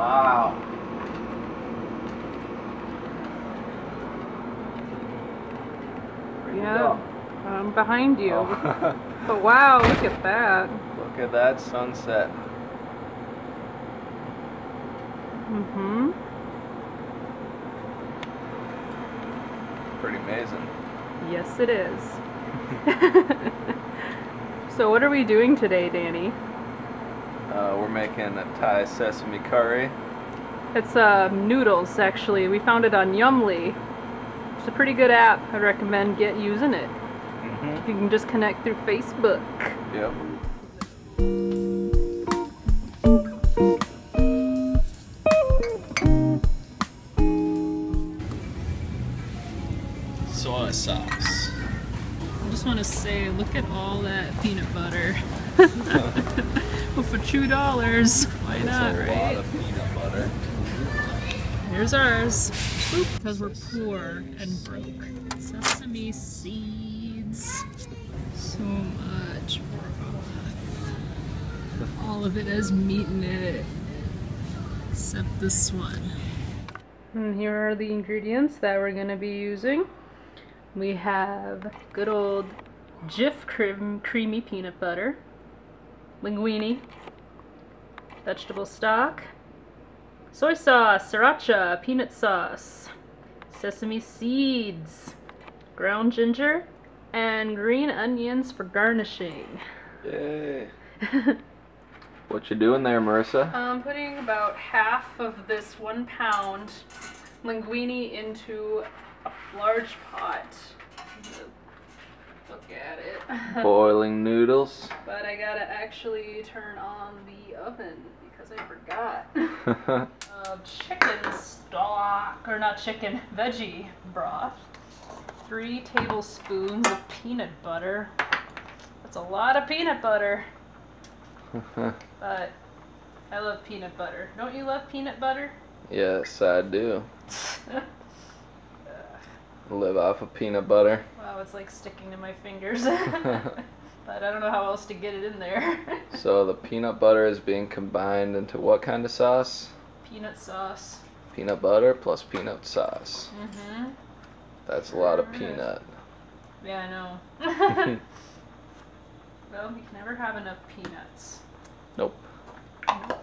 Wow. Yeah, I'm behind you. Oh. But wow, look at that. Look at that sunset. Mm-hmm. Pretty amazing. Yes, it is. So what are we doing today, Danny? We're making a Thai sesame curry. It's noodles, actually. We found it on Yummly. It's a pretty good app. I recommend using it. Mm-hmm. You can just connect through Facebook. Yep. Soy sauce. I just want to say, look at all that peanut butter. Well, for $2, why not, right? That's a lot of peanut butter. Here's ours. Because we're poor and broke. Sesame seeds. So much more. All of it has meat in it. Except this one. And here are the ingredients that we're going to be using. We have good old Jif creamy peanut butter. Linguini. Vegetable stock. Soy sauce, sriracha, peanut sauce, sesame seeds, ground ginger, and green onions for garnishing. Yay! What you doing there, Marisa? I'm putting about half of this 1 pound linguine into a large pot. Look at it. Boiling noodles. But I gotta actually turn on the oven. I forgot. Chicken stock, or not chicken, veggie broth. 3 tablespoons of peanut butter. That's a lot of peanut butter. But I love peanut butter. Don't you love peanut butter? Yes, I do. Live off of peanut butter. Wow, it's like sticking to my fingers. But I don't know how else to get it in there. So the peanut butter is being combined into what kind of sauce? Peanut sauce. Peanut butter plus peanut sauce. Mm-hmm. That's a lot of peanut. Yeah, I know. Well, you can never have enough peanuts. Nope. Nope.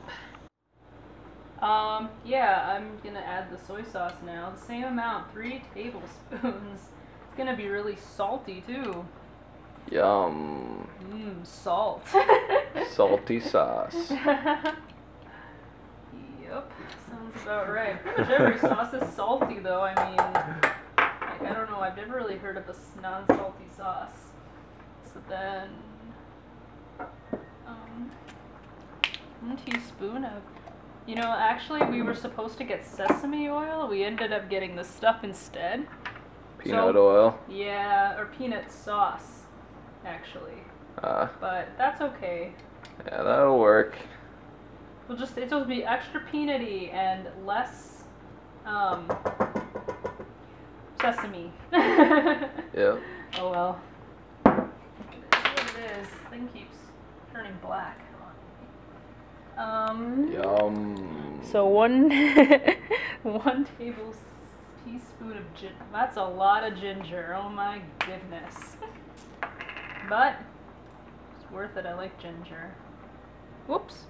Yeah, I'm gonna add the soy sauce now. The same amount, 3 tablespoons. It's gonna be really salty too. Yum. Mmm, salt. Salty sauce. Yep, sounds about right. Pretty much every sauce is salty though, I mean, like, I don't know, I've never really heard of a non-salty sauce. So then, 1 teaspoon of, you know, actually we were supposed to get sesame oil, we ended up getting this stuff instead. Peanut oil? Yeah, or peanut sauce. Actually, but that's okay. Yeah, that'll work. We'll just, it'll be extra peanutty and less sesame. Yeah. Oh well. It is what it is. This thing keeps turning black. Yum. So one teaspoon of ginger. That's a lot of ginger. Oh my goodness. But it's worth it. I like ginger. Whoops.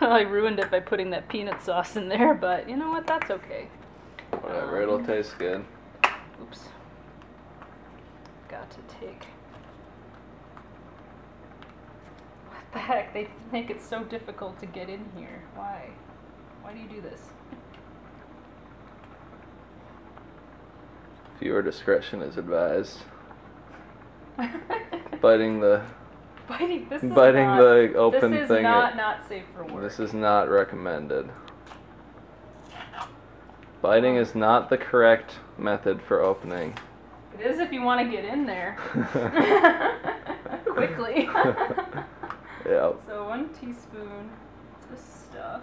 I ruined it by putting that peanut sauce in there, but you know what? That's okay. Whatever. It'll taste good. Oops. Got to take. What the heck? They make it so difficult to get in here. Why? Why do you do this? Viewer discretion is advised. Biting the open thing. This is not safe for work. This is not recommended. Biting is not the correct method for opening. It is if you want to get in there. Quickly. Yep. So 1 teaspoon of this stuff.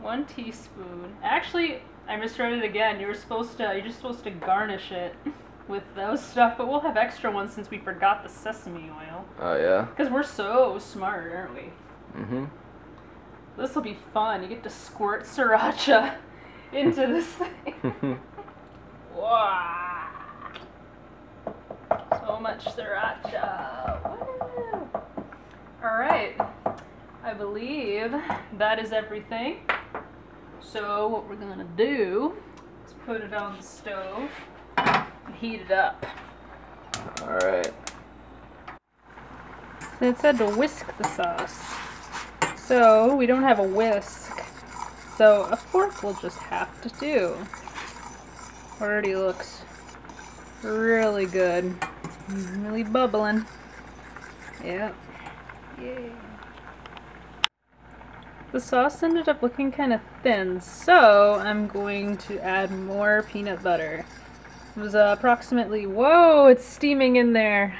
1 teaspoon. Actually, I misread it again. You're just supposed to garnish it with those stuff, but we'll have extra ones since we forgot the sesame oil. Oh, yeah? Because we're so smart, aren't we? Mm-hmm. This will be fun. You get to squirt sriracha into this thing. Wow. So much sriracha. Woo. All right. I believe that is everything. So what we're going to do is put it on the stove and heat it up. All right. So it said to whisk the sauce. So we don't have a whisk, so a fork will just have to do. Already looks really good. Really bubbling. Yep. Yay. The sauce ended up looking kind of thin, so I'm going to add more peanut butter. It was approximately, whoa, it's steaming in there.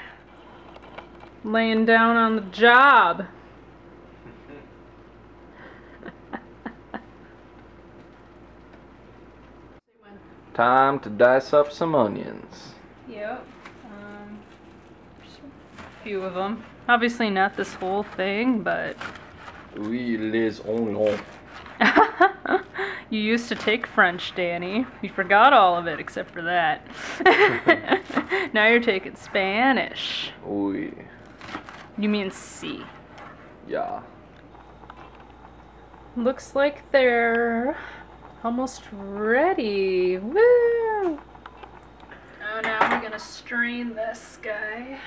Laying down on the job. Time to dice up some onions. Yep. Just a few of them. Obviously not this whole thing, but... Oui, les oignons. You used to take French, Danny. You forgot all of it except for that. Now you're taking Spanish. Oui. You mean C. Yeah. Looks like they're... almost ready. Woo! Oh, now I'm gonna strain this guy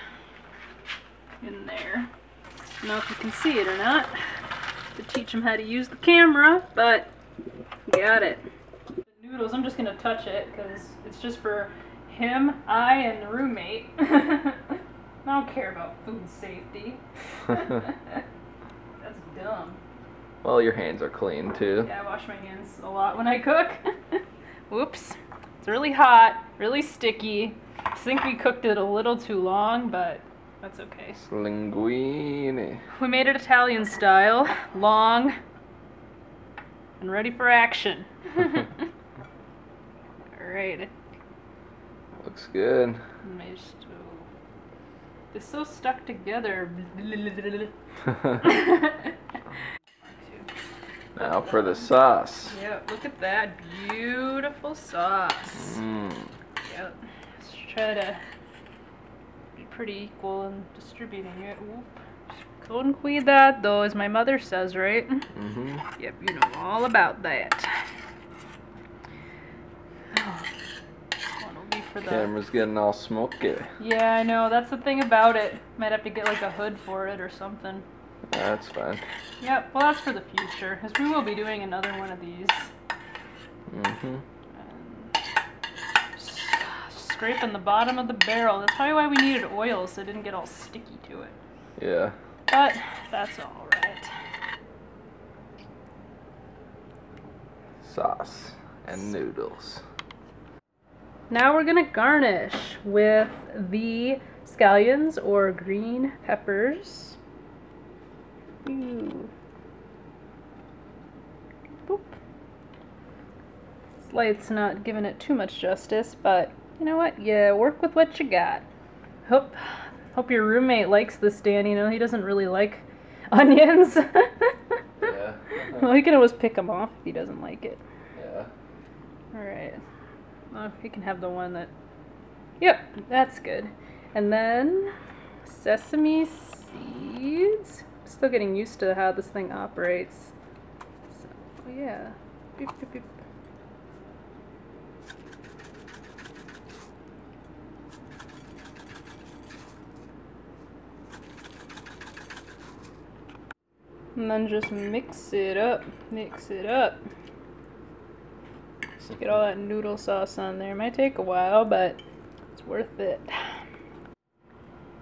in there. I don't know if you can see it or not. To teach him how to use the camera, but got it. The noodles, I'm just gonna touch it because it's just for him, I, and the roommate. I don't care about food safety. That's dumb. Well, your hands are clean, too. Yeah, I wash my hands a lot when I cook. Whoops. It's really hot, really sticky. I think we cooked it a little too long, but that's okay. Linguini. We made it Italian style, long, and ready for action. Alright. Looks good. They're so stuck together. Now for the sauce. Yep, look at that beautiful sauce. Mm. Yep, let's try to be pretty equal in distributing it. Oop. Con cuidado, as my mother says, right? Mm-hmm. Yep, you know all about that. Oh. The camera's getting all smoky. Yeah, I know. That's the thing about it. Might have to get like a hood for it or something. That's fine. Yep, well that's for the future, because we will be doing another one of these. Mm-hmm. Scraping the bottom of the barrel. That's probably why we needed oil, so it didn't get all sticky to it. Yeah. But that's alright. Sauce and noodles. Now we're going to garnish with the scallions or green peppers. Ooh. Boop. This light's not giving it too much justice, but you know what? Yeah, work with what you got. Hope your roommate likes this, Dan. You know, he doesn't really like onions. Yeah. Well, he can always pick them off if he doesn't like it. Yeah. Alright. Well, he can have the one that... Yep, that's good. And then sesame seeds. Still getting used to how this thing operates. So, yeah. Beep, beep, beep. And then just mix it up. Mix it up. Just get all that noodle sauce on there. It might take a while, but it's worth it.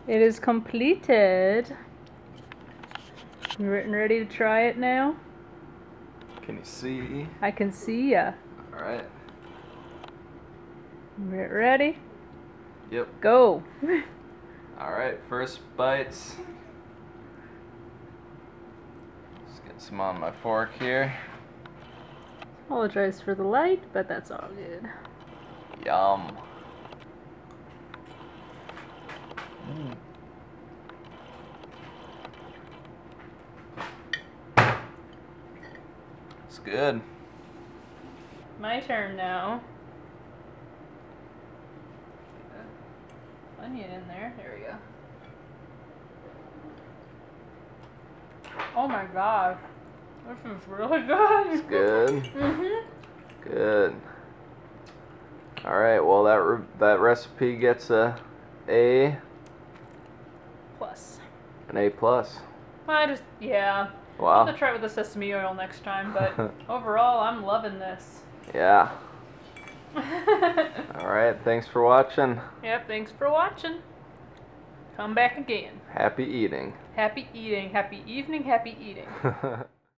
It is completed. Ready to try it now? Can you see? I can see ya. Alright. Ready? Yep. Go! Alright, first bites. Just get some on my fork here. Apologize for the light, but that's all good. Yum. It's good. My turn now. Onion in there. There we go. Oh my god. This is really good. It's good. Mm-hmm. Good. All right. Well, that recipe gets A+. An A+. Yeah. Wow. I'll have to try it with the sesame oil next time, but overall, I'm loving this. Yeah. All right. Thanks for watching. Yep. Thanks for watching. Come back again. Happy eating. Happy eating. Happy evening. Happy eating.